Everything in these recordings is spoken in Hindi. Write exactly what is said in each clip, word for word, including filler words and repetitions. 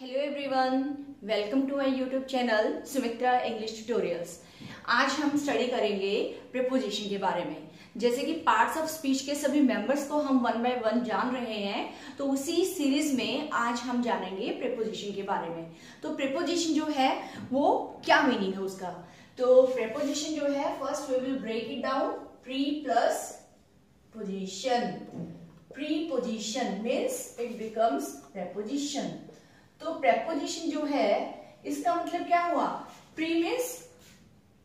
Hello everyone, welcome to my YouTube channel Sumitra English tutorials. आज हम स्टडी करेंगे प्रीपोजिशन के बारे में। जैसे कि पार्ट्स ऑफ स्पीच के सभी मेंबर्स को हम वन बाय वन जान रहे हैं, तो उसी सीरीज में आज हम जानेंगे प्रीपोजिशन के बारे में। तो प्रीपोजिशन जो है वो क्या मीनिंग है उसका, तो प्रीपोजिशन जो है first we will break it down. Pre plus position, pre position means it becomes preposition. तो प्रीपोजिशन जो है इसका मतलब क्या हुआ, प्री मीन्स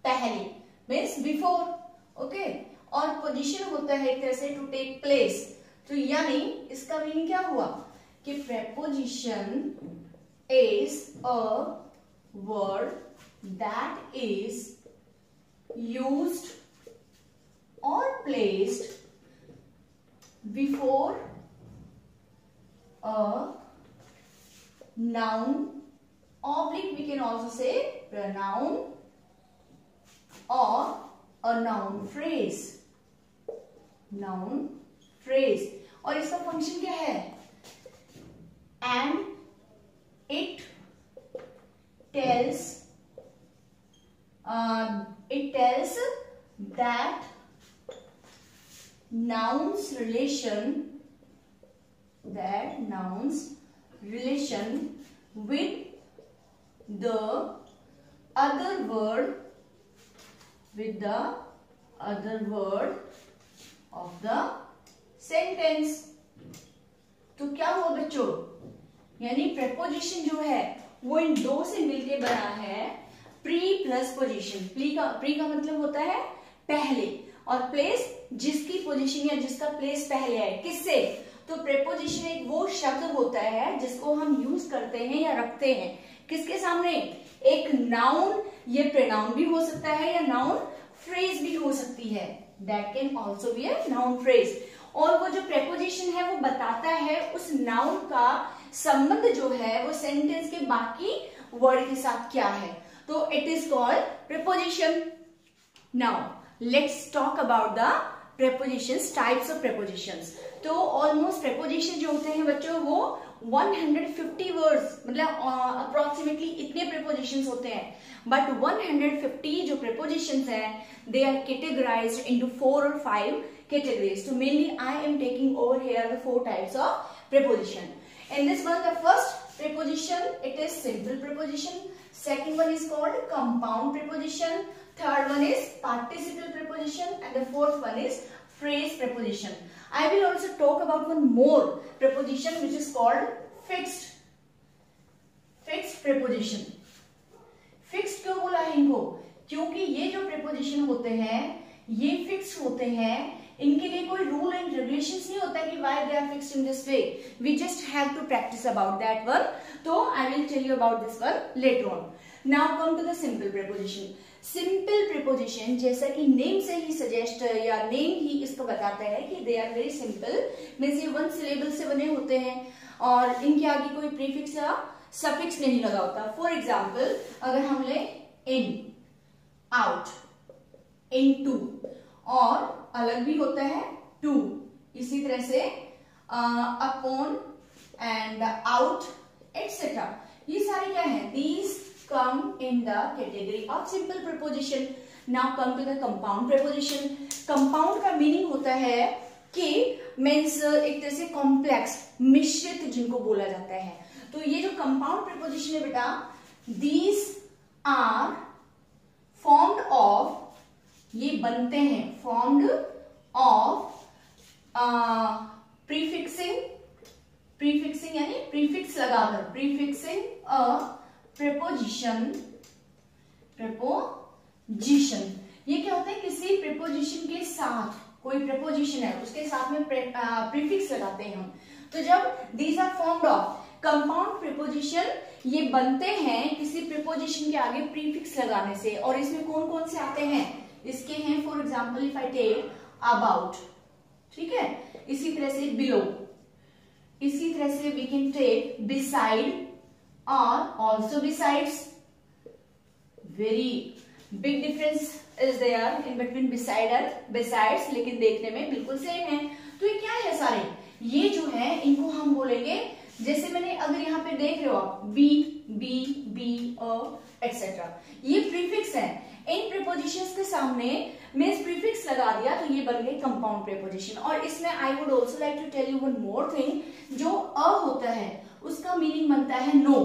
पहले, मीन्स बिफोर, ओके, और पोजिशन होता है एक तरह से टू टेक प्लेस। तो यानी इसका मीनिंग क्या हुआ कि preposition is a word that is used और placed before a noun, oblique we can also say pronoun or a noun phrase, noun phrase। और इसका फंक्शन क्या है, and it tells uh, it tells that noun's relation that noun's relation with the other word with the other word of the sentence। तो क्या हुआ बच्चों, यानी प्रीपोजिशन जो है वो इन दो से मिलके बना है, प्री प्लस पोजिशन। प्री का प्री का मतलब होता है पहले, और प्लेस जिसकी पोजिशन या जिसका प्लेस पहले है किससे। तो प्रीपोजिशन एक वो शब्द होता है जिसको हम यूज करते हैं या रखते हैं किसके सामने, एक नाउन, ये प्रोनाउन भी हो सकता है या नाउन फ्रेज भी हो सकती है, that can also be a noun phrase. और वो जो प्रीपोजिशन है वो बताता है उस नाउन का संबंध जो है वो सेंटेंस के बाकी वर्ड के साथ क्या है, तो it is called preposition. Now let's talk about the prepositions, types of prepositions। तो almost preposition जो होते हैं बच्चों वो one hundred fifty words मतलब uh, approximately इतने prepositions होते हैं, but one hundred fifty जो prepositions हैं they are categorized into four or five categories। So mainly I am taking over here the four types of preposition। In this one the first preposition it is simple preposition, second one is called compound preposition, third one is participial preposition, and the fourth one is phrase preposition। I will also talk about one more preposition which is called fixed, fixed preposition। fixed क्यों बोला है इनको, क्योंकि ये जो preposition होते हैं ये fixed होते हैं, इनके लिए कोई रूल एंड रेगुलेशंस नहीं होता कि why they are fixed in this way, we just have to practice about that one. तो I will tell you about this one later on. Now come to the simple preposition. Simple preposition जैसा कि नेम से ही सजेस्ट या नेम ही इसको बताता है कि they are very simple, means ये वन सिलेबल से बने होते हैं और इनके आगे कोई प्रीफिक्स या सफिक्स नहीं लगा होता। फॉर एग्जाम्पल अगर हम ले इन, आउट, इनटू, और अलग भी होता है टू, इसी तरह से अपॉन एंड आउट एक्सेट्रा, ये सारे क्या है, these come in the category of simple preposition. Now come to the compound preposition. Compound का मीनिंग होता है कि मीन्स एक तरह से कॉम्प्लेक्स, मिश्रित जिनको बोला जाता है। तो ये जो कंपाउंड प्रीपोजिशन है बेटा, दीज आर फॉर्म्ड ऑफ, ये बनते हैं फॉर्म्ड ऑफ प्रीफिक्सिंग, प्रीफिक्सिंग यानी प्रीफिक्स लगाकर, प्रीफिक्सिंग अ प्रीपोजिशन, प्रीपोजिशन। ये क्या होता है, किसी प्रीपोजिशन के साथ, कोई प्रीपोजिशन है उसके साथ में प्रीफिक्स लगाते हैं हम। तो जब these are formed of compound preposition, ये बनते हैं किसी प्रीपोजिशन के आगे प्रीफिक्स लगाने से। और इसमें कौन कौन से आते हैं, इसके हैं for example if I take about, ठीक है, इसी तरह से बिलो, इसी तरह से वी कैन टेक बिसाइड और also besides. Very big difference is there in between beside and besides, लेकिन देखने में बिल्कुल सेम है। तो ये क्या है सारे, ये जो है इनको हम बोलेंगे जैसे मैंने अगर यहाँ पे देख रहे हो आप B B be a etcetera ये प्रीफिक्स है। इन प्रीपोजिशंस के सामने मैं इस प्रीफिक्स लगा दिया तो ये बन गई कंपाउंड प्रीपोजिशन। और इसमें I would also like to tell you one more thing, जो अ होता है उसका मीनिंग बनता है नो,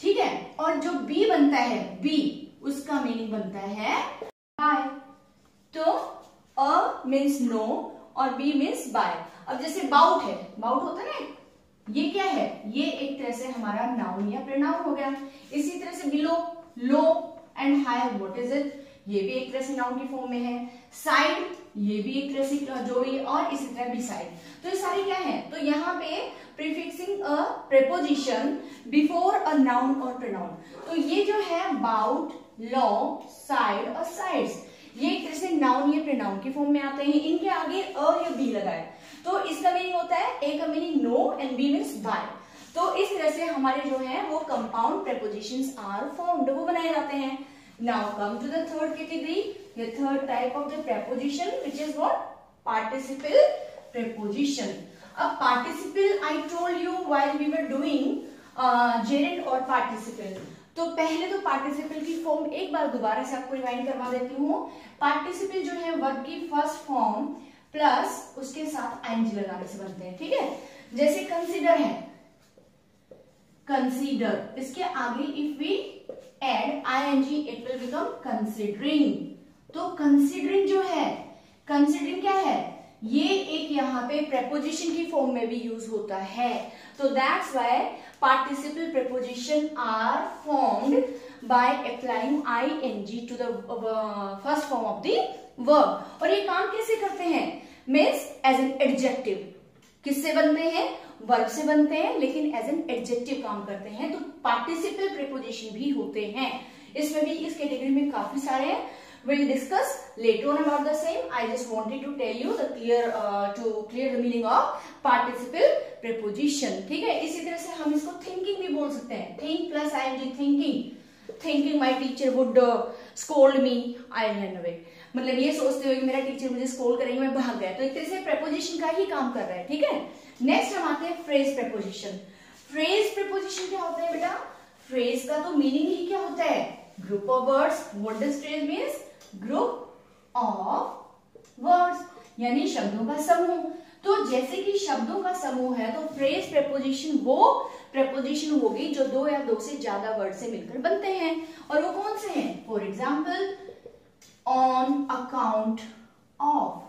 ठीक है, और जो बी बनता है बी उसका मीनिंग बनता है बाय। तो अ मीन्स नो और बी मीन्स बाय। अब जैसे बाउट है, बाउट होता है ना, ये क्या है, ये एक तरह से हमारा नाउन या प्रोनाउन हो गया। इसी तरह से below, low and high, what is it, ये भी एक तरह से नाउन की फॉर्म में है। साइड, ये भी एक तरह से जो भी, और इसी तरह भी साइड, तो ये सारे क्या है, तो यहाँ पे prefixing a preposition before a noun और प्रोनाउन। तो ये जो है बाउट, लो, साइड और साइड्स, ये एक तरह से नाउन या प्रोनाउन की फॉर्म में आते हैं। इनके आगे अ या बी लगाए तो इसका मीनिंग होता है, ए का meaning no and B means by. तो इस तरह से हमारे जो है वो कंपाउंड प्रीपोजिशंस आर फॉर्म्ड, वो बनाए जाते हैं। Now come to the third category, the third type of the preposition which is what, participle preposition. अब participle I told you while we were doing gerund और पार्टिसिपल। तो पहले तो पार्टिसिपल की फॉर्म एक बार दोबारा से आपको रिवाइंड करवा देती हूँ। पार्टिसिपल जो है वर्ब की फर्स्ट फॉर्म प्लस उसके साथ आईएनजी लगाने से बनते हैं, ठीक है। जैसे कंसीडर है, कंसीडर, इसके आगे if we add ING it will become considering. तो कंसीडरिंग जो है, कंसीडरिंग क्या है, ये एक यहाँ पे प्रीपोजिशन की फॉर्म में भी यूज होता है। तो that's why participle preposition are formed by applying ING to the first form of the verb. और ये काम कैसे करते हैं, मींस एज एन एडजेक्टिव, किससे बनते हैं, वर्ब से बनते हैं, लेकिन एज एन एडजेक्टिव काम करते हैं। तो पार्टिसिपल प्रीपोजिशन भी होते हैं, इसमें भी इस कैटेगरी में काफी सारे हैं। We'll discuss later on about the same. I just wanted to tell you the clear uh, to clear the meaning of participle preposition. ठीक है, इसी तरह से हम इसको thinking भी बोल सकते हैं, think plus ing thinking. Thinking my teacher would uh, scold me, I ran away. मतलब ये सोचते हुए कि मेरा टीचर मुझे स्कोल करेंगे मैं भाग गया। तो एक तरह से preposition का ही काम कर रहा है, ठीक है। Next हम आते हैं phrase preposition. Phrase preposition क्या होता है बेटा, phrase का तो meaning ही क्या होता है, group of words. What does phrase means? Group of words, यानी शब्दों का समूह। तो जैसे कि शब्दों का समूह है, तो फ्रेज प्रीपोजिशन वो प्रीपोजिशन होगी जो दो या दो से ज्यादा वर्ड से मिलकर बनते हैं। और वो कौन से हैं, for example on account of,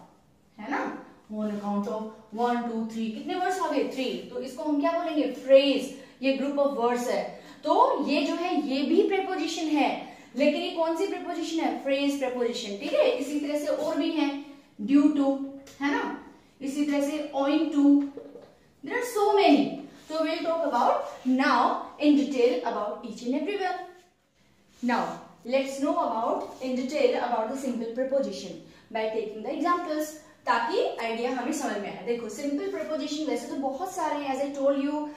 है ना, on account of, one two three, कितने वर्ड्स हो गए, थ्री। तो इसको हम क्या बोलेंगे, फ्रेज, ये ग्रुप ऑफ वर्ड्स है। तो ये जो है ये भी प्रीपोजिशन है, लेकिन ये कौन सी प्रीपोजिशन है, फ्रेज प्रीपोजिशन, ठीक है। इसी तरह से और भी है, ड्यू टू, है ना, इसी तरह से owing to, there are so many. तो we will talk about now in detail about each and every one. Now let's know about in detail about the simple preposition by taking the examples, ताकि आइडिया हमें समझ में आए। देखो सिंपल प्रीपोजिशन वैसे तो बहुत सारे हैं, as I told you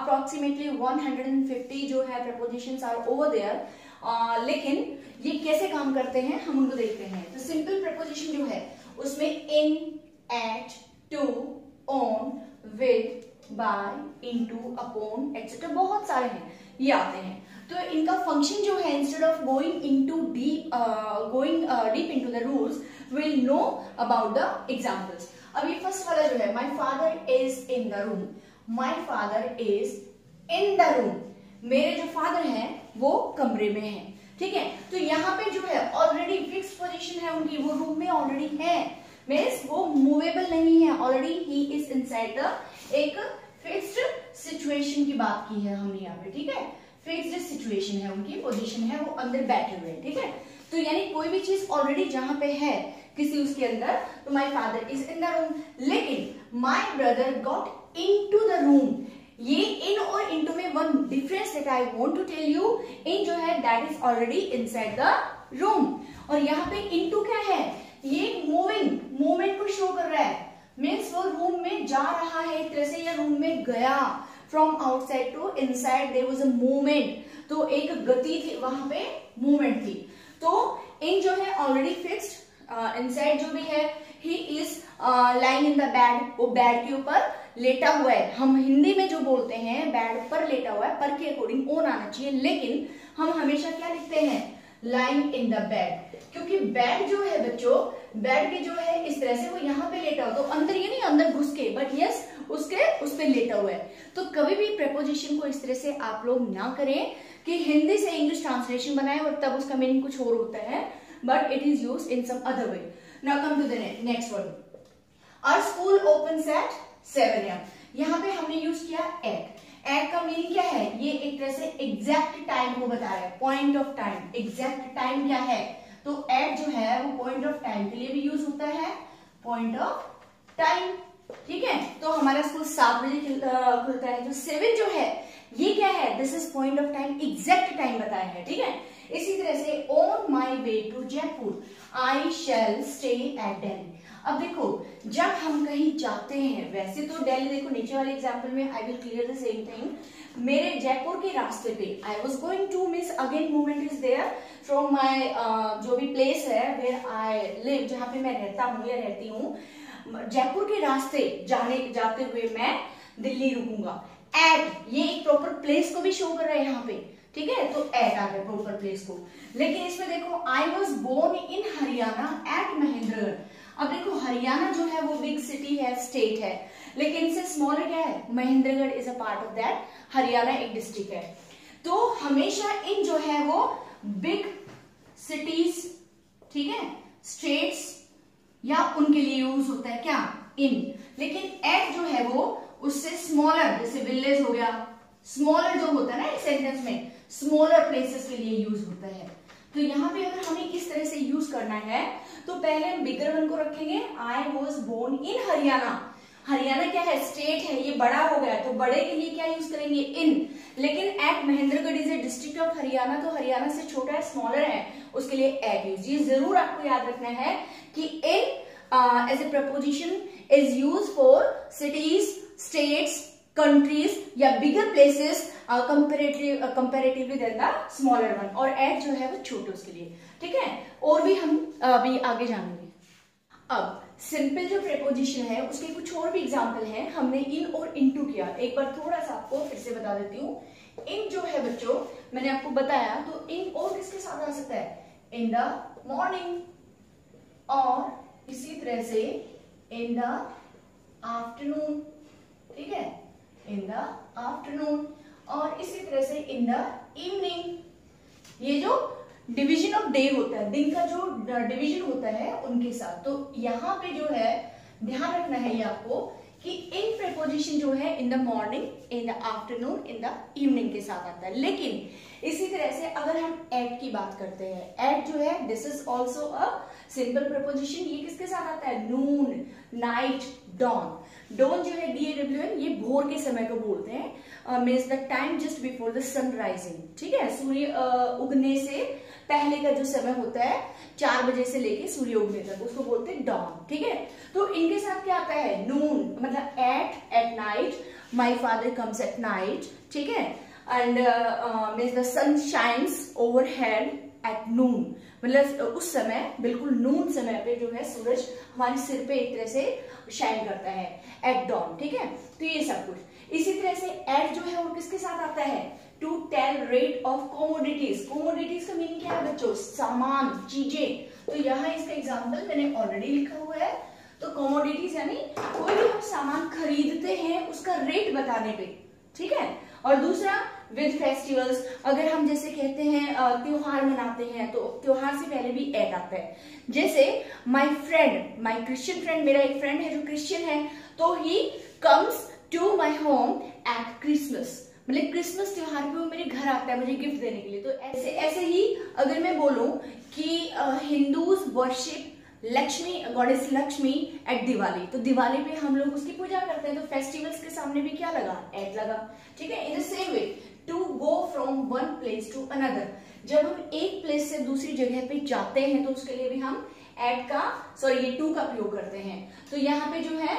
approximately one hundred fifty जो है prepositions are over there. Uh, लेकिन ये कैसे काम करते हैं हम उनको देखते हैं। तो सिंपल प्रीपोजिशन जो है उसमें in, at, to, on, with, by, into, upon etcetera बहुत सारे हैं, ये आते हैं। तो इनका फंक्शन जो है, instead of going into deep going deep into the rules, will know about the examples. अब ये फर्स्ट वाला जो है, my father is in the room, my father is in the room, मेरे जो फादर हैं वो कमरे में हैं, ठीक है। तो यहाँ पे जो है ऑलरेडी फिक्स पोजीशन है उनकी, वो रूम में ऑलरेडी है, मींस वो मूवेबल नहीं है, already he is inside the, एक फिक्स्ड सिचुएशन की बात की है हमने यहाँ पे, ठीक है, फिक्स्ड सिचुएशन है उनकी, पोजीशन है, वो अंदर बैठे हुए हैं, ठीक है। तो यानी कोई भी चीज ऑलरेडी जहाँ पे है किसी उसके अंदर, तो my father is in the room. लेकिन my brother got into the room, ये इन और इनटू में one difference that I want to tell you, in जो है that is already inside the room, और यहाँ पे इनटू क्या है, ये मूविंग मूवमेंट को शो कर रहा है, मींस वो रूम में जा रहा है एक तरह से, या रूम में गया, from outside to inside there was a movement, तो एक गति थी वहां पे, मूवमेंट थी। तो इन जो है ऑलरेडी फिक्स्ड, इनसाइड जो भी है, he is lying in the bed, वो बेड के ऊपर लेटा हुआ है, हम हिंदी में जो बोलते हैं बेड पर लेटा हुआ है, पर के अकॉर्डिंग ओन आना चाहिए, लेकिन हम हमेशा क्या लिखते हैं लाइंग इन द बेड, क्योंकि बेड जो है बच्चों, बेड के जो है इस तरह से वो यहाँ पे लेटा हुआ, तो अंदर ये नहीं अंदर घुस के, बट यस उसके उस पे लेटा हुआ है। तो कभी भी प्रेपोजिशन को इस तरह से आप लोग ना करें कि हिंदी से इंग्लिश ट्रांसलेशन बनाए और तब उसका मीनिंग कुछ और होता है, but it is use in some other way. Now come to the next one, our school opens at seven A M. यहाँ पे हमने यूज किया एट। एट का मीनिंग क्या है, ये एक तरह से एग्जैक्ट टाइम को बता रहा है, point of time, exact time क्या है, तो एट जो है वो पॉइंट ऑफ टाइम के लिए भी यूज होता है, पॉइंट ऑफ टाइम, ठीक है। तो हमारा स्कूल सात बजे खुलता है, जो सेवन जो है ये क्या है, this is point of time, exact time बताया है, ठीक है। इसी तरह से on my way to Jaipur I shall stay at Delhi. अब देखो जब हम कहीं जाते हैं, वैसे तो दिल्ली, देखो नीचे वाले एग्जाम्पल में I will clear the same thing, मेरे जयपुर के रास्ते पे I was going to miss again movement is there from my जो भी प्लेस है वेयर आई लिव, जहाँ पे मैं रहता हूँ या रहती हूँ, जयपुर के रास्ते जाने जाते हुए मैं दिल्ली रुकूंगा। एट ये एक प्रॉपर प्लेस को भी शो कर रहा है यहाँ पे, ठीक है, तो एट आ गए प्रॉपर प्लेस को। लेकिन इसमें देखो I was born in Haryana at Mahendragarh. अब देखो हरियाणा जो है वो बिग सिटी है, स्टेट है, लेकिन इससे स्मॉलर क्या है, Mahendragarh is a part of that, Haryana एक डिस्ट्रिक्ट है। तो हमेशा इन जो है वो बिग सिटीज, ठीक है, स्टेट्स या उनके लिए यूज होता है क्या इन, लेकिन एट जो है वो उससे स्मॉलर, जैसे विलेज हो गया, स्मॉलर जो होता है ना एक सेंटेंस में, स्मॉलर प्लेसेस के लिए यूज होता है। तो यहाँ पे अगर हमें इस तरह से यूज करना है तो पहले हम बिगर वन को रखेंगे, I was born in Haryana, Haryana क्या है स्टेट है, ये बड़ा हो गया, तो बड़े के लिए क्या यूज करेंगे इन, लेकिन at Mahendragarh is a district of Haryana, तो हरियाणा से छोटा है, स्मॉलर है, उसके लिए एट यूज। ये जरूर आपको याद रखना है कि in as a preposition is use for cities, states, countries या bigger places comparatively comparatively than the smaller one, और एट जो है वो छोटे उसके लिए, ठीक है। और भी हम अभी uh, आगे जानेंगे। अब सिंपल जो प्रेपोजिशन है उसके कुछ और भी एग्जांपल हैं। हमने इन और इनटू किया, एक बार थोड़ा सा आपको फिर से बता देती हूँ। इन जो है बच्चों मैंने आपको बताया, तो इन और किसके साथ आ सकता है, इन द मॉर्निंग, और इसी तरह से इन द आफ्टरनून, ठीक है, इन द आफ्टरनून, और इसी तरह से इन द इवनिंग। ये जो डिवीजन ऑफ डे होता है, दिन का जो डिवीजन होता है उनके साथ। तो यहाँ पे जो है ध्यान रखना है ये आपको कि इन प्रेपोजिशन जो है in the morning, in the afternoon, in the evening के साथ आता है। लेकिन इसी तरह से अगर हम एट की बात करते हैं, एट जो है this is also a simple preposition, ये किसके साथ आता है, नून, नाइट, डॉन। डॉन जो है डी ए डब्ल्यू एन, ये भोर के समय को बोलते हैं, means the time just before the sun rising, ठीक है, सूर्य uh, उगने से पहले का जो समय होता है, चार बजे से लेके सूर्य उगने तक, उसको बोलते हैं डॉन, ठीक है। तो इनके साथ क्या आता है, नून, मतलब at, at night, my father comes at night, ठीक है, and means the sun shines over head at noon, मतलब उस समय बिल्कुल नून समय पे जो है सूरज हमारे सिर पे एक तरह से शाइन करता है, एट डॉन, ठीक है। तो ये सब कुछ। इसी तरह से एट जो है वो किसके साथ आता है, to tell rate of commodities. Commodities का मीनिंग क्या है बच्चों, सामान, चीजें। तो यहाँ इसका एग्जाम्पल मैंने ऑलरेडी लिखा हुआ है। तो कॉमोडिटीज यानी कोई भी हम सामान खरीदते हैं उसका रेट बताने पे, ठीक है। और दूसरा विद फेस्टिवल्स, अगर हम जैसे कहते हैं त्योहार मनाते हैं, तो त्योहार से पहले भी एट आता है, जैसे my friend, my Christian friend, मेरा एक फ्रेंड है जो क्रिश्चियन है, तो he comes to my home at Christmas, मतलब क्रिसमस त्योहार पे वो मेरे घर आता है मुझे गिफ्ट देने के लिए। तो ऐसे ऐसे ही अगर मैं बोलूं कि Hindus worship Lakshmi, goddess Lakshmi at Diwali, तो दिवाली पे हम लोग उसकी पूजा करते हैं, तो फेस्टिवल्स के सामने भी क्या लगा, एट लगा, ठीक है। In the same way to go from one place to another, जब हम एक प्लेस से दूसरी जगह पे जाते हैं तो उसके लिए भी हम एट का, सॉरी ये टू का प्रयोग करते हैं। तो यहाँ पे जो है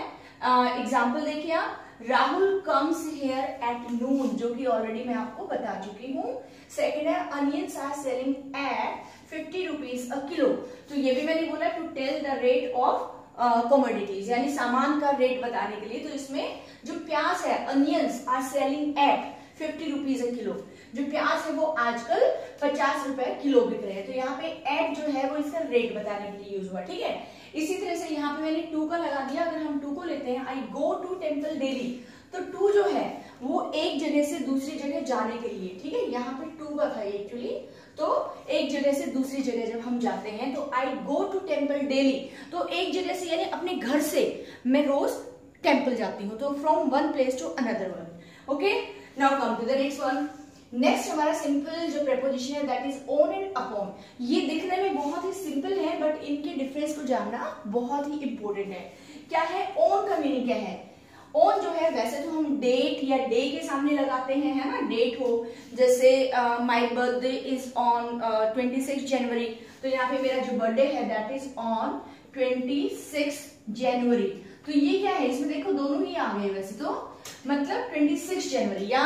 एग्जाम्पल देखिए आप, Rahul comes here at noon, जो कि ऑलरेडी मैं आपको बता चुकी हूँ। सेकेंड है onions are selling at fifty rupees a kilo, तो ये भी मैंने बोला to tell the rate of commodities यानी सामान का रेट बताने के लिए। तो इसमें जो प्याज है, onions are selling at fifty rupees a kilo. जो प्याज है वो आजकल पचास रुपए किलो बिक रहे हैं। तो यहाँ पे एड जो है वो इसका रेट बताने के लिए यूज हुआ, ठीक है। इसी तरह से यहाँ पे मैंने टू का लगा दिया। अगर हम टू को लेते हैं, I go to temple daily, तो टू जो है वो एक जगह से दूसरी जगह जाने के लिए, ठीक है। यहाँ पे टू का था एक्चुअली, तो एक जगह से दूसरी जगह जब हम जाते हैं तो I go to temple daily, तो एक जगह से यानी अपने घर से मैं रोज टेम्पल जाती हूँ। तो from one place to another one. Okay, now come to the next one. Next हमारा सिंपल जो प्रेपोजिशन है that is on and upon. ये दिखने में बहुत ही सिंपल है बट इनके डिफरेंस को जानना बहुत ही इंपॉर्टेंट है। क्या है ऑन का मीनिंग, क्या है ऑन जो है, वैसे तो हम डेट या डे के सामने लगाते हैं, है ना, डेट हो, जैसे my birthday is on twenty six January, तो यहाँ पे मेरा जो बर्थडे है that is on twenty six January. तो ये क्या है, इसमें देखो दोनों ही आ गए वैसे तो, मतलब ट्वेंटी सिक्स जनवरी। या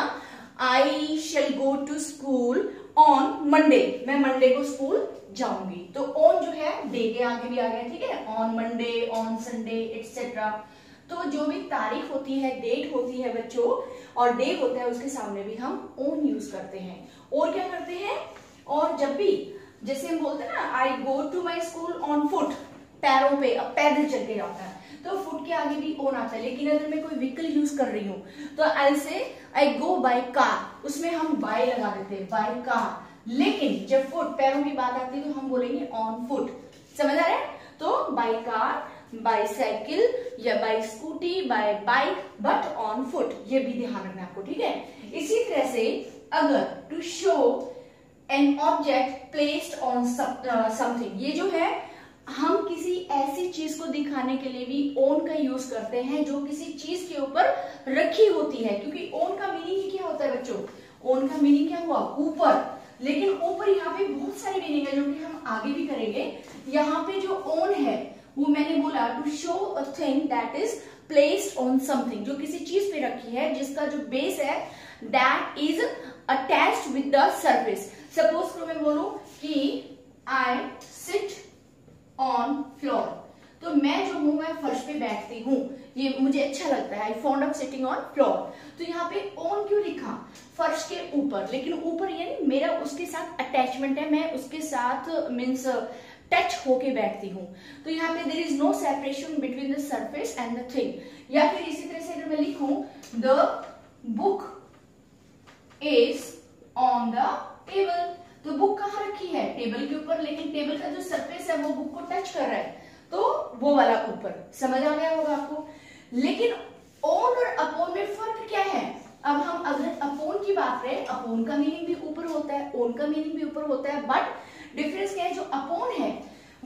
I shall go to school on Monday, मैं मंडे को स्कूल जाऊंगी। तो ऑन जो है डे के आगे भी आ गया, ठीक है, on Monday, on Sunday etcetera. तो जो भी तारीख होती है, डेट होती है बच्चों, और डे होता है उसके सामने भी हम ऑन यूज करते हैं। और क्या करते हैं, और जब भी जैसे हम बोलते हैं ना I go to my school on foot, पैरों पे, अब पैदल चल के जाता है, तो फुट के आगे भी ऑन आता है। लेकिन अगर मैं कोई व्हीकल यूज कर रही हूँ तो आई से आई गो बाय कार, उसमें हम बाय लगा देते हैं, बाय कार। लेकिन जब फुट, पैरों की बात आती है तो हम बोलेंगे ऑन फुट, समझ आ रहा है। तो बाय कार, बाई साइकिल या by scooty, by bike, but on foot, ये भी ध्यान रखना आपको, ठीक है। इसी तरह से अगर to show an object placed on something, ये जो है हम किसी ऐसी चीज को दिखाने के लिए भी ऑन का यूज करते हैं जो किसी चीज के ऊपर रखी होती है, क्योंकि ऑन का मीनिंग ही क्या होता है बच्चों, ऑन का मीनिंग क्या हुआ, ऊपर। लेकिन ऊपर यहाँ पे बहुत सारे मीनिंग है जो कि हम आगे भी करेंगे। यहाँ पे जो ऑन है वो मैंने बोला to show a thing that is placed on something, जो किसी चीज पे रखी है जिसका जो बेस है that is attached with the surface. Suppose करो मैं बोलूं कि आई सिट ऑन फ्लोर, तो मैं जो हूं मैं फर्श पे बैठती हूँ, ये मुझे अच्छा लगता है, I fond of sitting on floor. तो यहाँ पे ऑन क्यों लिखा, फर्श के ऊपर, लेकिन ऊपर यानी मेरा उसके साथ अटैचमेंट है, मैं उसके साथ मीन्स टच होके बैठती हूँ। तो यहाँ पे there is no separation between the surface and the thing. या फिर इसी तरह से अगर मैं लिखूं the book is on the table, तो बुक कहाँ रखी है, टेबल के ऊपर, लेकिन टेबल का जो सरफेस है वो बुक को टच कर रहा है, तो वो वाला ऊपर, समझ आ गया होगा आपको। लेकिन ऑन और अपॉन में फर्क क्या है, अब हम अगर अपॉन की बात करें, अपॉन का मीनिंग भी ऊपर होता है, ऑन का मीनिंग भी ऊपर होता है, बट डिफरेंस क्या है, जो अपॉन है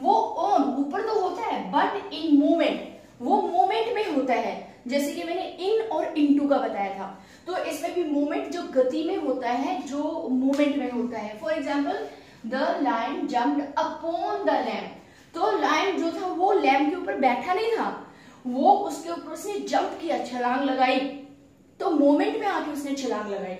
वो ऑन ऊपर तो होता है बट इन मूवमेंट, वो मूवमेंट में होता है, जैसे कि मैंने इन और इनटू का बताया था। तो इसमें भी मूवमेंट जो गति में होता है, जो मूवमेंट में होता है, for example the lion jumped upon the lamp, तो लायन जो था वो लैम्प के ऊपर बैठा नहीं था, वो उसके ऊपर उसने जंप किया, छलांग लगाई, तो मोमेंट में आके उसने छलांग लगाई।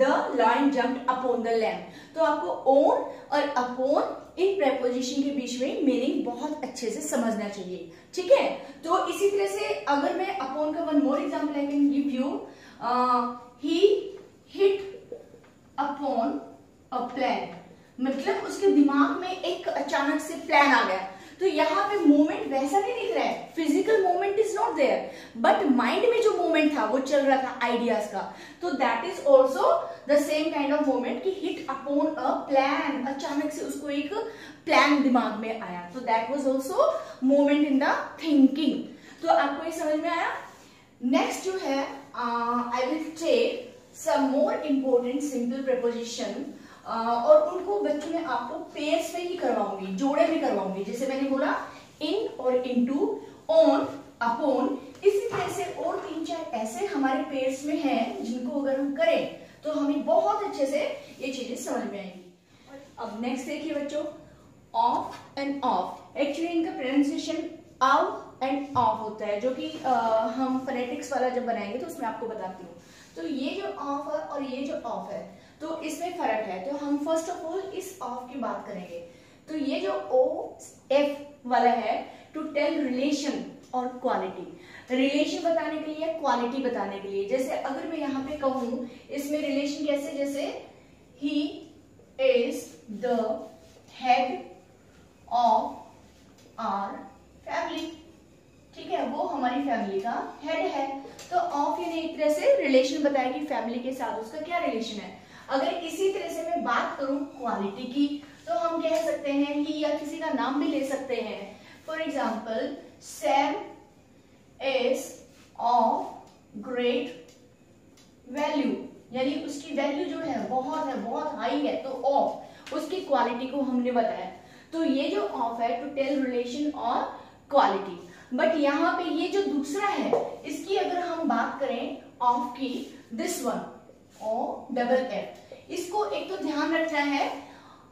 The lion jumped upon the lamp. तो आपको on और upon इन preposition के बीच में meaning बहुत अच्छे से समझना चाहिए, ठीक है। तो इसी तरह से अगर मैं upon का one more example I can give you, he hit upon a plan, मतलब उसके दिमाग में एक अचानक से प्लान आ गया। तो यहाँ पे मूवमेंट वैसा नहीं दिख रहा है, physical movement is not there, but mind में जो मूवमेंट था वो चल रहा था आइडियाज का। तो that is also the same kind of movement कि हिट अपॉन अ प्लान, अचानक से उसको एक प्लान दिमाग में आया, तो that was also movement in the thinking. तो आपको ये समझ में आया। नेक्स्ट जो है I will take some more important simple preposition, और उनको बच्चों में आपको पेयर्स में ही करवाऊंगी, जोड़े में करवाऊंगी। जैसे मैंने बोला इन और इनटू, ऑन, अपॉन, इसी तरह से और तीन चार ऐसे हमारे पेयर्स में हैं जिनको अगर हम करें तो हमें बहुत अच्छे से ये चीजें समझ में आएंगी। अब नेक्स्ट देखिए बच्चों, ऑफ एंड ऑफ, एक्चुअली इनका प्रोनाउंसिएशन ऑफ एंड ऑफ होता है, जो कि आ, हम फोनेटिक्स वाला जब बनाएंगे तो उसमें आपको बताती हूँ। तो ये जो ऑफ है और ये जो ऑफ है, तो इसमें फर्क है। तो हम फर्स्ट ऑफ ऑल इस ऑफ की बात करेंगे। तो ये जो ओ एफ वाला है, टू टेल रिलेशन और क्वालिटी। रिलेशन बताने के लिए, क्वालिटी बताने के लिए, जैसे अगर मैं यहाँ पे कहूं इसमें रिलेशन कैसे, जैसे he is the head of our family, ठीक है, वो हमारी फैमिली का हेड है, तो ऑफ यानी एक तरह से रिलेशन बताएगी फैमिली के साथ उसका क्या रिलेशन है। अगर इसी तरह से मैं बात करूं क्वालिटी की तो हम कह सकते हैं ही, या किसी का नाम भी ले सकते हैं। For example Sam is of great value, यानी उसकी वैल्यू जो है बहुत है, बहुत हाई है, तो ऑफ उसकी क्वालिटी को हमने बताया। तो ये जो ऑफ है टू टेल रिलेशन और क्वालिटी। बट यहाँ पे ये जो दूसरा है इसकी अगर हम बात करें ऑफ की, this one O double F, इसको एक तो ध्यान रखना है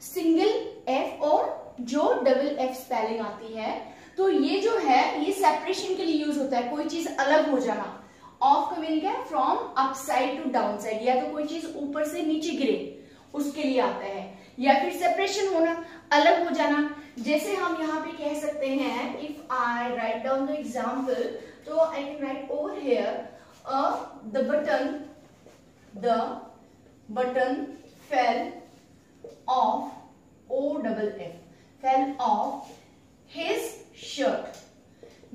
सिंगल एफ और जो डबल एफ स्पेलिंग आती है, तो ये जो है ये सेपरेशन के लिए यूज होता है, कोई चीज अलग हो जाना। ऑफ का मीनिंग है from upside to down side, या तो कोई चीज ऊपर से नीचे गिरे उसके लिए आता है, या फिर सेपरेशन होना, अलग हो जाना। जैसे हम यहाँ पे कह सकते हैं if I write down the example, तो I can write over here the button the button fell off O double F, fell off his shirt,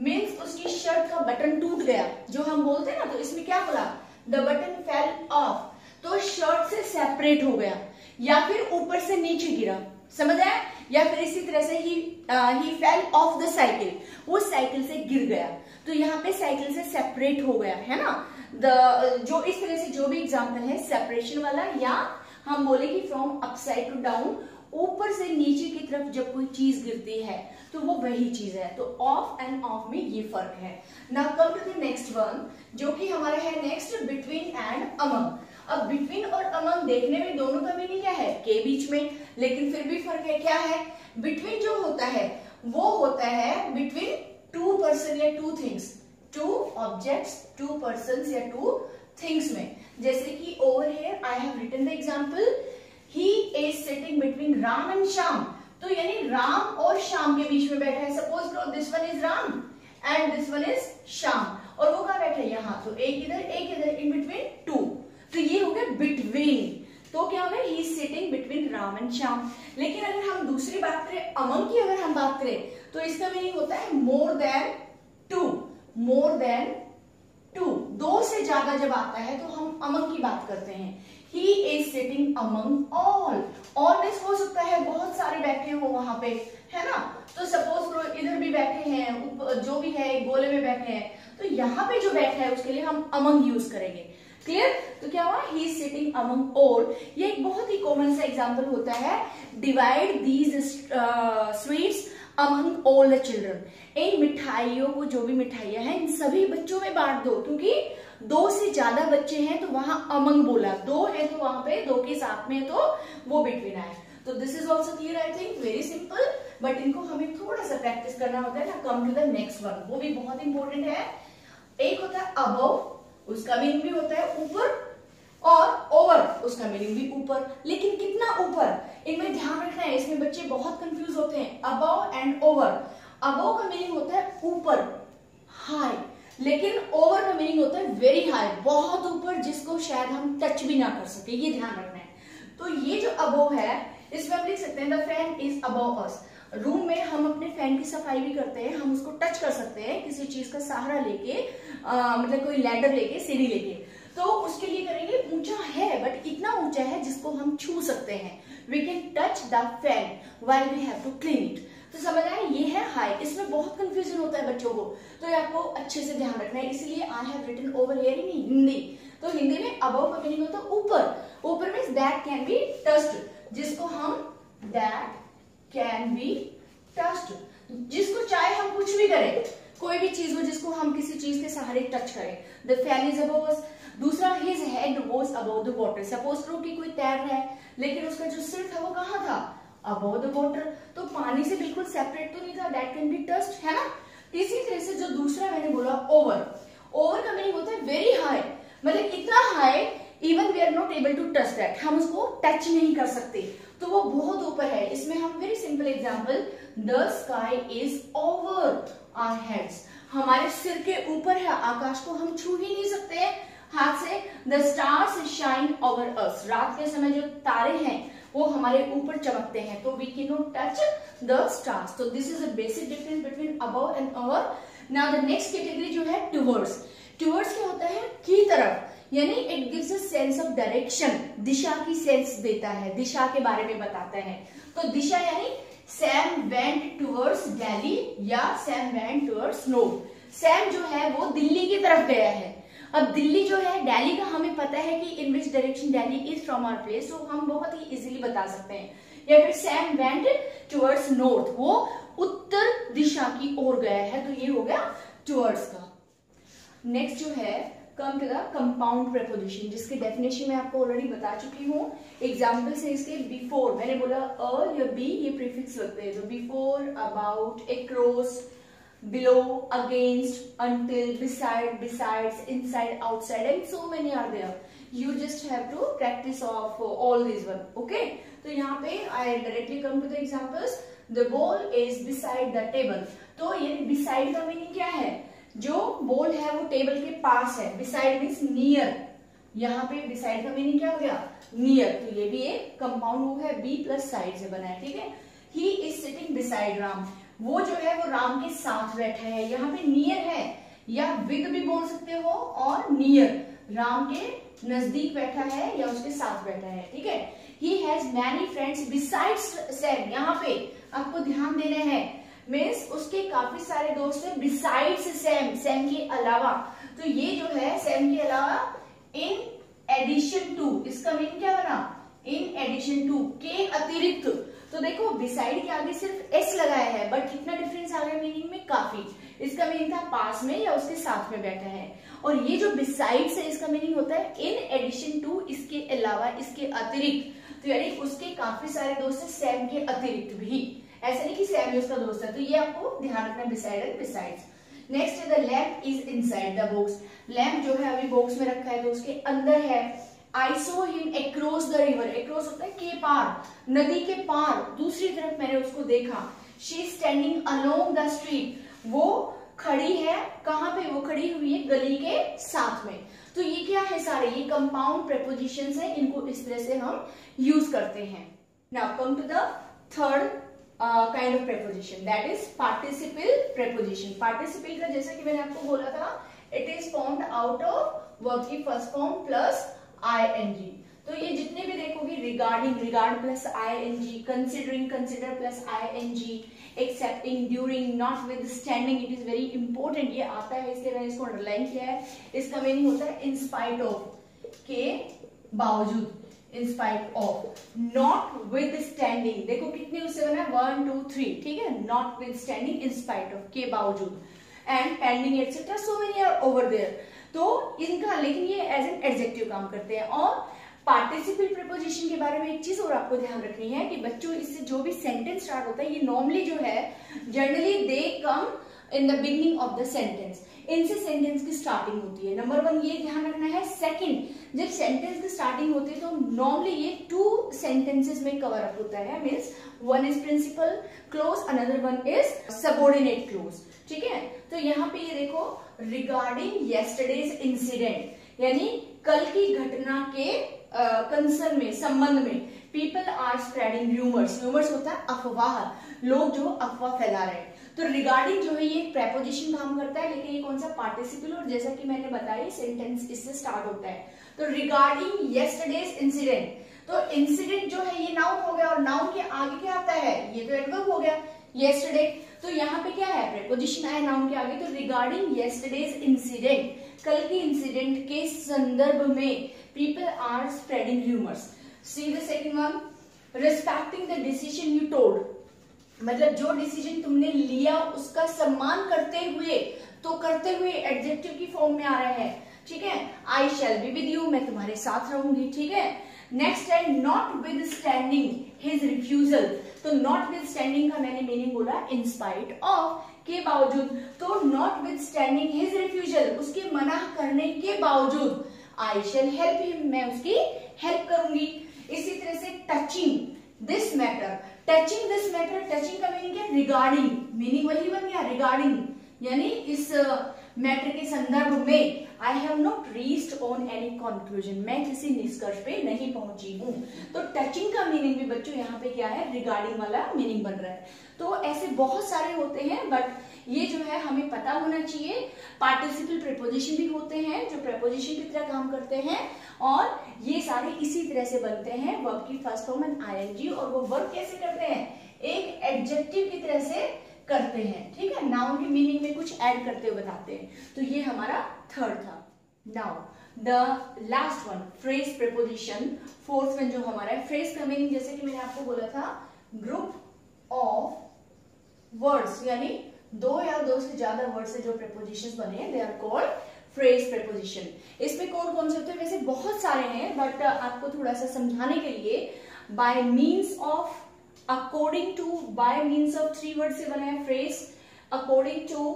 means उसकी शर्ट का बटन टूट गया, जो हम बोलते हैं ना, तो इसमें क्या बोला द बटन फेल ऑफ, तो शर्ट से सेपरेट हो गया या फिर ऊपर से नीचे गिरा, समझ आया। या फिर इसी तरह से he he fell off the cycle, वो साइकिल से गिर गया, तो यहाँ पे साइकिल से सेपरेट हो गया, है ना। द जो इस तरह से जो भी एग्जाम्पल है सेपरेशन वाला, या हम बोले कि फ्रॉम अपसाइड टू डाउन, ऊपर से नीचे की तरफ जब कोई चीज गिरती है तो वो वही चीज है। तो ऑफ एंड ऑफ में ये फर्क है। Now come to the next one, जो कि हमारा है नेक्स्ट बिटवीन एंड अमंग। अब बिटवीन और अमंग देखने में दोनों का मीनिंग क्या है के बीच में, लेकिन फिर भी फर्क है, क्या है। बिटवीन जो होता है वो होता है बिटवीन टू पर्सन या two things, two objects, two persons या टू थिंग्स में। जैसे कि over here I have written the example he is sitting between Ram and Shyam, तो यानी राम और श्याम के बीच में बैठा है। सपोज करो this one is Ram and this one is Shyam, और वो कहाँ बैठे यहाँ, तो एक इधर एक इधर, इन बिटवीन टू, तो ये हो गया बिटवीन। तो क्या होगा he is sitting between Ram and Shyam. लेकिन अगर हम दूसरी बात करें अमंग की, अगर हम बात करें तो इसका मीनिंग होता है more than two, more than two, दो से ज्यादा जब आता है तो हम अमंग की बात करते हैं। He is sitting among all, always हो सकता है बहुत सारे बैठे हो वहां पे, है ना। तो सपोज करो इधर भी बैठे हैं, जो भी है गोले में बैठे हैं, तो यहाँ पे जो बैठा है उसके लिए हम अमंग यूज करेंगे। क्लियर। तो क्या हुआ he is sitting among all. ये एक बहुत ही कॉमन सा एग्जाम्पल होता है, divide these sweets among all the children, इन मिठाइयों को जो भी मिठाइयां हैं इन सभी बच्चों में बांट दो, क्योंकि दो से ज्यादा बच्चे हैं तो वहां अमंग बोला, दो है तो वहां पे दो के साथ में तो वो बिटवीन आए। तो this is also clear, I think very simple, but इनको हमें थोड़ा सा प्रैक्टिस करना होता है ना। Come to the next one, वो भी बहुत इंपॉर्टेंट है। एक होता है अबव, उसका मीनिंग भी होता है ऊपर, और ओवर, उसका मीनिंग भी ऊपर, लेकिन कितना ऊपर, इनमें ध्यान रखना है, इसमें बच्चे बहुत कंफ्यूज होते हैं। अबव एंड ओवर, अबव का मीनिंग होता है ऊपर, हाई, लेकिन ओवर का मीनिंग होता है वेरी हाई, बहुत ऊपर, जिसको शायद हम टच भी ना कर सके, ये ध्यान रखना है। तो ये जो अबव है इसमें हम लिख सकते हैं the fan is above us. Room में हम अपने फैन की सफाई भी करते हैं, हम उसको टच कर सकते हैं किसी चीज का सहारा लेके, मतलब कोई लैडर लेके, सीढ़ी लेके, तो उसके लिए करेंगे ऊंचा है, बट इतना ऊंचा है जिसको हम छू सकते हैं, we can touch the fan while we have to clean it. तो समझ आया, ये है हाई। इसमें बहुत कंफ्यूजन होता है बच्चों को, तो ये आपको अच्छे से ध्यान रखना है। इसलिए I have written over here in Hindi, तो हिंदी में अबव का मीनिंग होता है ऊपर, ऊपर means that can be touched, जिसको हम दैट कैन बी टच्ड, जिसको चाहे हम कुछ भी करें, कोई भी चीज हो जिसको हम किसी चीज के सहारे टच करें। The fan is above us. दूसरा his head was above the water. Suppose करो कि कोई तैर रहा है, लेकिन उसका जो सिर था वो कहाँ था, अबव द वाटर, तो पानी से बिल्कुल सेपरेट तो नहीं था, दैट कैन बी टच्ड, है ना। इसी तरह से जो दूसरा मैंने बोला ओवर, ओवर का मीनिंग होता है वेरी हाई, मतलब इतना high even we are not able to touch that, हम उसको टच नहीं कर सकते, तो वो बहुत ऊपर है। इसमें हम very simple example, the sky is over our heads, हमारे सिर के ऊपर है, आकाश को हम छू ही नहीं सकते हैं हाथ से। The stars shine over us, रात के समय जो तारे हैं वो हमारे ऊपर चमकते हैं, तो we can not touch the stars. तो this is a basic difference between above and over. Now the next category जो है टुवर्ड्स, टुवर्ड्स क्या होता है की तरफ, यानी it gives a sense of direction, दिशा की सेंस देता है, दिशा के बारे में बताता है। तो दिशा यानी सैम वेंट टुवर्ड्स दिल्ली या Sam went towards no, Sam जो है वो दिल्ली की तरफ गया है। अब दिल्ली जो है, दिल्ली का हमें पता है कि in which direction Delhi is from our place, तो हम बहुत ही इजीली बता सकते हैं। या फिर सैम वेंट टुवर्ड्स नॉर्थ, वो उत्तर दिशा की ओर गया है, तो ये हो गया टुवर्ड्स का। नेक्स्ट जो है come to the compound preposition, जिसके डेफिनेशन मैं आपको ऑलरेडी बता चुकी हूँ। एग्जाम्पल से इसके बिफोर, मैंने बोला अ या बी, ये प्रीफिक्स लगते हैं, तो before, about, across, below, against, until, beside, besides, inside, outside and so many are there. You just have to practice of all this one, okay. तो यहाँ पे I directly come to the examples, the ball is beside the table, तो ये बिसाइड का मीनिंग क्या है, जो बॉल है वो टेबल के पास है, बिसाइड मीन्स नियर, यहाँ पे बिसाइड का मीनिंग क्या हो गया, नियर। तो ये भी एक कंपाउंड वो है, बी प्लस साइड से बना है, ठीक है। He is sitting beside Ram, वो जो है वो राम के साथ बैठा है, यहाँ पे नियर है, या विद भी बोल सकते हो, और नियर, राम के नजदीक बैठा है या उसके साथ बैठा है, ठीक है। He has many friends besides Sam, यहाँ पे आपको ध्यान देना है, मीन्स उसके काफी सारे दोस्त हैं बिसाइड्स सैम, सैम के अलावा, तो ये जो है सैम के अलावा, इन एडिशन टू, इसका मीनिंग क्या बना, इन एडिशन टू, के अतिरिक्त। तो देखो बिसाइड के आगे सिर्फ एस लगाया है, बट कितना डिफरेंस आ गया मीनिंग में, काफी। इसका मीनिंग था पास में या उसके साथ में बैठा है, और ये जो बिसाइड्स है इसका मीनिंग होता है इन एडिशन टू, इसके अलावा, इसके अतिरिक्त, तो यानी उसके काफी सारे दोस्त है सैम के अतिरिक्त भी, ऐसा नहीं कि सैम उसका दोस्त है, तो ये आपको ध्यान रखना, beside and besides. Next the lamp is inside the box, lamp जो है अभी बॉक्स में रखा है तो उसके अंदर है। I saw him across the river, across होता है के पार, नदी के पार, दूसरी तरफ मैंने उसको देखा। She is standing along the street, वो खड़ी है, कहाँ पे, वो खड़ी हुई है गली के साथ में। तो ये क्या है, सारे ये कंपाउंड प्रेपोजिशंस है, इनको इस तरह से हम यूज करते हैं। Now come to the third Uh, kind of preposition, that is participle preposition। Participle का जैसा कि मैंने आपको बोला था, it is formed out of verb की first form plus ing। तो ये जितने भी देखोगे regarding regard plus ing, considering consider plus ing, accepting, during, notwithstanding, it is very important, ये आता है, इसलिए मैंने इसको underline किया है। इसका meaning होता है in spite of, के बावजूद, In spite of, notwithstanding, देखो कितने उससे बना है, वन टू थ्री, ठीक है। notwithstanding, in spite of, के बावजूद, and pending et cetera, so many are over there। तो इनका लेकिन ये as an adjective काम करते हैं। और participle preposition के बारे में एक चीज और आपको ध्यान रखनी है कि बच्चों, इससे जो भी sentence start होता है, ये normally जो है generally they come in the beginning of the sentence, इनसे सेंटेंस की स्टार्टिंग होती है। नंबर वन ये ध्यान रखना है। सेकंड, जब सेंटेंस की स्टार्टिंग होती है तो नॉर्मली ये टू सेंटेंसेस में कवर अप होता है, means one is principal clause, another one is subordinate clause, ठीक है। तो यहाँ पे ये देखो, रिगार्डिंग येस्टरडेज इंसिडेंट, यानी कल की घटना के कंसर्न uh, में, संबंध में, people are spreading rumours, rumours होता है अफवाह, लोग जो अफवाह फैला रहे हैं। तो रिगार्डिंग जो है ये प्रेपोजिशन काम करता है, लेकिन ये कौन सा, पार्टिसिपल, और जैसा कि मैंने बताया सेंटेंस इससे स्टार्ट होता है। तो रिगार्डिंग येस्टरडेज इंसिडेंट, तो इंसिडेंट जो है ये नाउन हो गया, और नाउन के आगे क्या आता है, ये तो एडवर्ब हो गया, येस्टरडे। तो यहाँ पे क्या है, प्रेपोजिशन आया नाउन के आगे। तो रिगार्डिंग येस्टरडेज इंसिडेंट, कल के इंसिडेंट के संदर्भ में, people are spreading rumours. See the second one, respecting the decision you told, मतलब जो डिसीजन तुमने लिया उसका सम्मान करते हुए, तो करते हुए एडजेक्टिव की फॉर्म में आ रहा है, ठीक है। I shall be with you, मैं तुम्हारे साथ रहूंगी, ठीक है। नेक्स्ट है notwithstanding his refusal, तो नॉट विद स्टैंडिंग का मैंने मीनिंग बोला इन स्पाइट ऑफ, के बावजूद। तो notwithstanding his refusal, उसके मना करने के बावजूद, आई शैल हेल्प हिम, मैं उसकी हेल्प करूंगी। इसी तरह से touching this matter, touching this matter, touching का मीनिंग क्या? रिगार्डिंग, मीनिंग वही बन गया रिगार्डिंग, यानी इस मैटर के संदर्भ में। I have not reached on any conclusion, मैं किसी निष्कर्ष पे नहीं पहुंची हूँ। तो टचिंग का मीनिंग भी बच्चों यहाँ पे क्या है? रिगार्डिंग वाला मीनिंग बन रहा है। तो ऐसे बहुत सारे होते हैं, बट ये जो है हमें पता होना चाहिए। पार्टिसिपल प्रीपोजिशन भी होते हैं जो प्रीपोजिशन की तरह काम करते हैं, और ये सारे इसी तरह से बनते हैं वर्ब की फर्स्ट फॉर्म एंड आईएनजी। और वो वर्ब कैसे करते हैं? एक एडजेक्टिव की तरह से करते हैं, ठीक है, नाउन के मीनिंग में कुछ ऐड करते हुए बताते हैं। तो ये हमारा थर्ड था। Now the last one, phrase preposition. Fourth one जो हमारा है, फ्रेज का मीनिंग जैसे कि मैंने आपको बोला था, ग्रुप ऑफ वर्ड्स, यानी दो या दो से ज्यादा वर्ड से जो प्रीपोजिशंस बने हैं, they are called phrase preposition. इसमें कौन कौन से होते हैं? वैसे बहुत सारे हैं, बट आपको थोड़ा सा समझाने के लिए, by means of, according to, by means of, three word से बना है phrase. According to,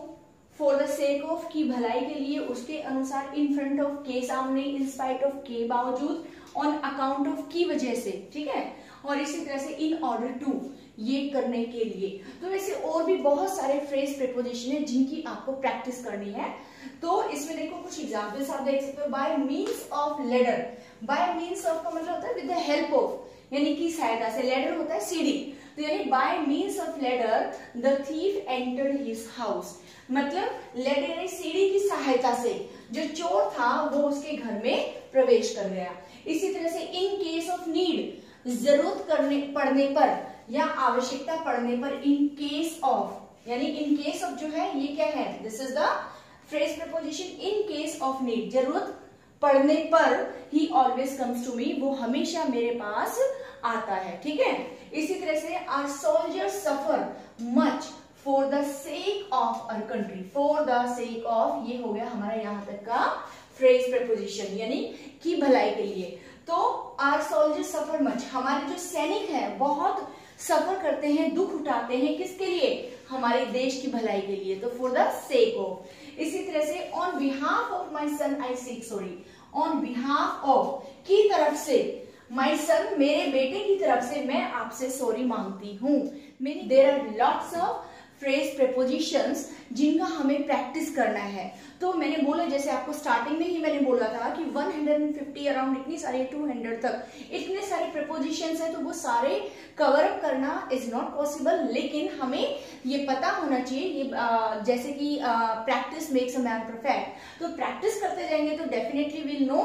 for the sake of, की भलाई के लिए, उसके अनुसार, इन फ्रंट ऑफ, के सामने, इन स्पाइट ऑफ, के बावजूद, ऑन अकाउंट ऑफ, की वजह से, ठीक है, और इसी तरह से इन ऑर्डर टू, ये करने के लिए। तो वैसे और भी बहुत सारे फ्रेज प्रीपोजिशन है जिनकी आपको प्रैक्टिस करनी है। तो इसमें देखो कुछ एग्जाम्पल्स आप देख सकते हो। By means of ladder, by means of का मतलब होता है विद द हेल्प ऑफ, यानी कि सहायता से। लेडर होता है सीढ़ी, तो यानी by means of ladder the thief entered his house, मतलब लेडर यानी सीढ़ी की सहायता से जो चोर था वो उसके घर में प्रवेश कर गया। इसी तरह से इन केस ऑफ नीड, जरूरत करने पड़ने पर या आवश्यकता पड़ने पर, इन केस ऑफ, यानी इन केस ऑफ जो है ये क्या है? This is the phrase preposition in case of need, जरूरत पढ़ने पर। He always comes to me, वो हमेशा मेरे पास आता है, ठीक है। इसी तरह से our soldier suffer much for the sake of our country, for the sake of, ये हो गया हमारा यहाँ तक का फ्रेज प्रीपोजिशन, यानी कि भलाई के लिए। तो आर सोल्जर सफर मच, हमारे जो सैनिक हैं बहुत सफर करते हैं, दुख उठाते हैं, किसके लिए? हमारे देश की भलाई के लिए, तो फॉर द सेक ऑफ। इसी तरह से on behalf of my son I seek sorry, on behalf of, की तरफ से, माय सन मेरे बेटे की तरफ से मैं आपसे सॉरी मांगती हूँ। Meaning there are lots of phrase prepositions जिनका हमें प्रैक्टिस करना है। तो मैंने बोला, जैसे आपको स्टार्टिंग में ही मैंने बोला था कि एक सौ पचास अराउंड इतनी सारी, दो सौ तक इतने सारे प्रीपोजिशंस हैं, तो वो सारे कवर अप करना इज नॉट पॉसिबल, लेकिन हमें ये पता होना चाहिए। ये आ, जैसे कि practice makes a man perfect, तो प्रैक्टिस करते जाएंगे तो definitely will know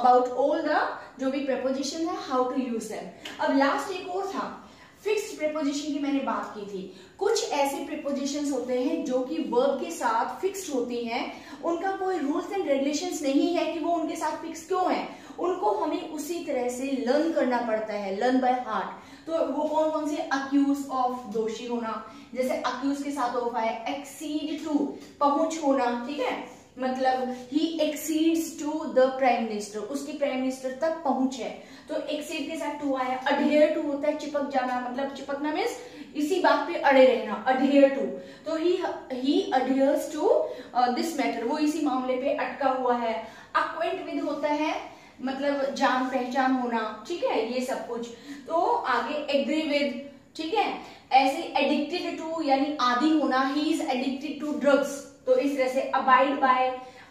about all the जो भी प्रीपोजिशन है, हाउ टू यूज देम। अब लास्ट एक और था, फिक्स्ड प्रीपोजिशन की मैंने बात की थी। कुछ ऐसे प्रीपोजिशंस होते हैं जो कि वर्ब के साथ फिक्स्ड होती हैं, उनका कोई रूल्स एंड रेगुलेशंस नहीं है कि वो उनके साथ फिक्स क्यों है, उनको हमें उसी तरह से लर्न करना पड़ता है, लर्न बाय हार्ट। तो वो कौन कौन से? अक्यूज ऑफ, दोषी होना, जैसे अक्यूज के साथ ऑफ है। एक्सीड टू, पहुंच होना, ठीक है, मतलब he exceeds to the prime minister, उसकी प्राइम मिनिस्टर तक पहुंच है, तो एक्सीड के साथ टू आया। अडहेयर टू होता है चिपक जाना, मतलब चिपकना मीन्स इसी बात पे अड़े रहना, अडहेयर टू, तो he he adheres to this matter, वो इसी मामले पे अटका हुआ है। अक्वेंट विद होता है, मतलब जान पहचान होना, ठीक है, ये सब कुछ। तो आगे एग्री विद, ठीक है, ऐसे एडिक्टेड टू यानी आदी होना, he is addicted to drugs, तो इस तरह से। अबाइड बाय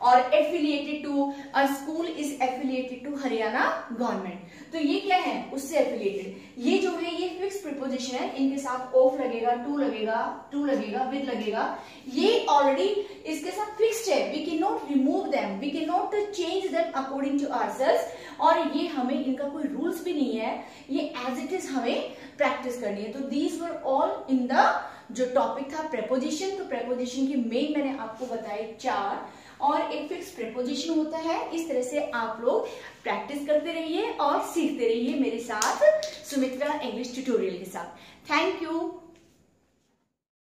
और affiliated to, a school is affiliated to Haryana government, तो ये क्या है? उससे एफिलिएटेड। ये जो है ये फिक्स्ड प्रीपोजिशन है, इनके साथ ऑफ लगेगा, टू लगेगा, टू लगेगा, विद लगेगा, ये ऑलरेडी इसके साथ फिक्स्ड है, we can not remove them, we can not change them according to ourselves, और ये हमें इनका कोई रूल्स भी नहीं है, ये एज इट इज हमें प्रैक्टिस करनी है। तो these were all in the जो टॉपिक था प्रीपोजिशन। तो प्रीपोजिशन की मेन मैंने आपको बताई चार, और एक फिक्स प्रीपोजिशन होता है। इस तरह से आप लोग प्रैक्टिस करते रहिए और सीखते रहिए मेरे साथ, सुमित्रा इंग्लिश ट्यूटोरियल के साथ। Thank you.